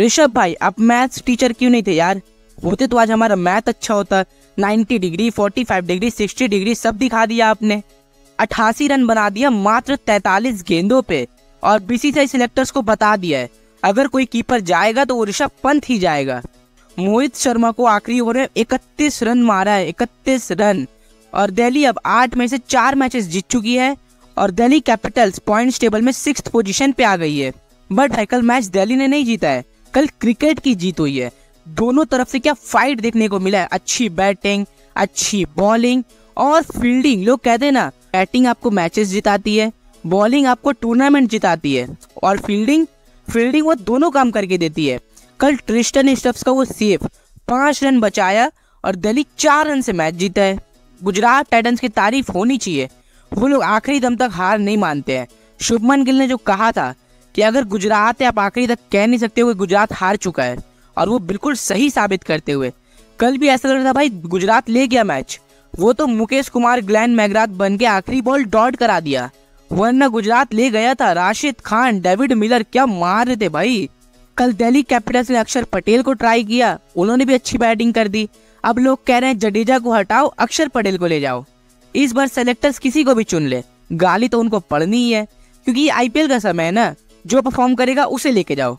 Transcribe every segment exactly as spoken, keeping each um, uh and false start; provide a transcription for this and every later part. ऋषभ भाई आप maths teacher क्यों नहीं थे यार? होते तो आज हमारा मैथ अच्छा होता। Ninety degree, forty five degree, sixty degree सब दिखा दिया आपने। अट्ठासी रन बना दिया मात्र तैंतालीस गेंदों पे और बीसीसीआई सिलेक्टर्स को बता दिया है अगर कोई कीपर जाएगा तो वो ऋषभ पंत ही जाएगा। मोहित शर्मा को आखिरी ओवर में इकतीस रन मारा है, इकतीस रन। और दिल्ली अब आठ में से चार मैचेस जीत चुकी है और दिल्ली कैपिटल्स पॉइंट्स टेबल में सिक्स्थ पोजीशन पे आ गई है। बट भाई कल मैच दिल्ली ने नहीं जीता है, कल क्रिकेट की जीत हुई है। दोनों तरफ से क्या फाइट देखने को मिला है, अच्छी बैटिंग, अच्छी बॉलिंग और फील्डिंग। लोग कहते हैं ना बैटिंग आपको मैचेस जिताती है, बॉलिंग आपको टूर्नामेंट जिताती है और फील्डिंग फील्डिंग वो दोनों काम करके देती है। कल ट्रिस्टन स्टब्स का वो सेफ पाँच रन बचाया और दिल्ली चार रन से मैच जीता है। गुजरात टाइटंस की तारीफ होनी चाहिए, वो लोग आखिरी दम तक हार नहीं मानते हैं। शुभमन गिल ने जो कहा था कि अगर गुजरात है आप आखिरी तक कह नहीं सकते हो कि गुजरात हार चुका है, और वो बिल्कुल सही साबित करते हुए कल भी ऐसा लग रहा था भाई गुजरात ले गया मैच। वो तो मुकेश कुमार ग्लैन मैगराथ बन के आखिरी बॉल डॉट करा दिया, वरना गुजरात ले गया था। राशिद खान, डेविड मिलर क्या मार रहे थे भाई। कल दिल्ली कैपिटल्स ने अक्षर पटेल को ट्राई किया, उन्होंने भी अच्छी बैटिंग कर दी। अब लोग कह रहे हैं जडेजा को हटाओ, अक्षर पटेल को ले जाओ। इस बार सेलेक्टर्स किसी को भी चुन ले, गाली तो उनको पड़नी ही है क्योंकि ये आईपीएल का समय है ना। जो परफॉर्म करेगा उसे लेके जाओ,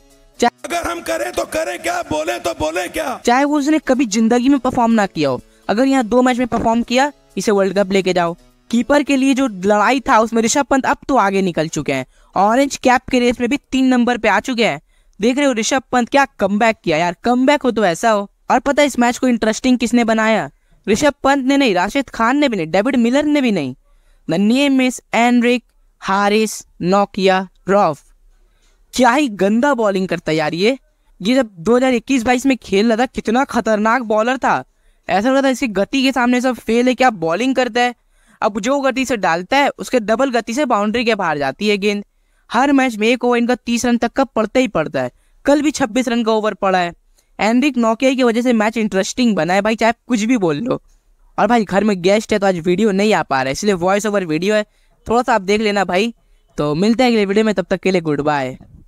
अगर हम करें तो करें क्या, बोले तो बोले क्या, चाहे वो उसने कभी जिंदगी में परफॉर्म ना किया हो। अगर यहाँ दो मैच में परफॉर्म किया इसे वर्ल्ड कप लेके जाओ। कीपर के लिए जो लड़ाई था उसमें ऋषभ पंत अब तो आगे निकल चुके हैं, ऑरेंज कैप के रेस में भी तीन नंबर पे आ चुके हैं। देख रहे हो ऋषभ पंत क्या कमबैक किया यार, कमबैक हो तो ऐसा हो। और पता है इस मैच को इंटरेस्टिंग किसने बनाया? ऋषभ पंत ने नहीं, राशिद खान ने भी नहीं, डेविड मिलर ने भी नहीं। The name is Anrich, Haris Nokia rough. क्या ही गंदा बॉलिंग करता यार ये। ये जब दो हज़ार इक्कीस बाईस में खेल रहा था कितना खतरनाक बॉलर था, ऐसा हो रहा था इसकी गति के सामने सब फेल है। क्या बॉलिंग करता है, अब जो गति से डालता है उसके डबल गति से बाउंड्री के बाहर जाती है गेंद। हर मैच में एक ओवर इनका तीस रन तक का पड़ता ही पड़ता है, कल भी छब्बीस रन का ओवर पड़ा है। एनरिक नोकिया की वजह से मैच इंटरेस्टिंग बना है भाई, चाहे कुछ भी बोल लो। और भाई घर में गेस्ट है तो आज वीडियो नहीं आ पा रहा है, इसलिए वॉइस ओवर वीडियो है, थोड़ा सा आप देख लेना भाई। तो मिलते हैं अगले वीडियो में, तब तक के लिए गुड बाय।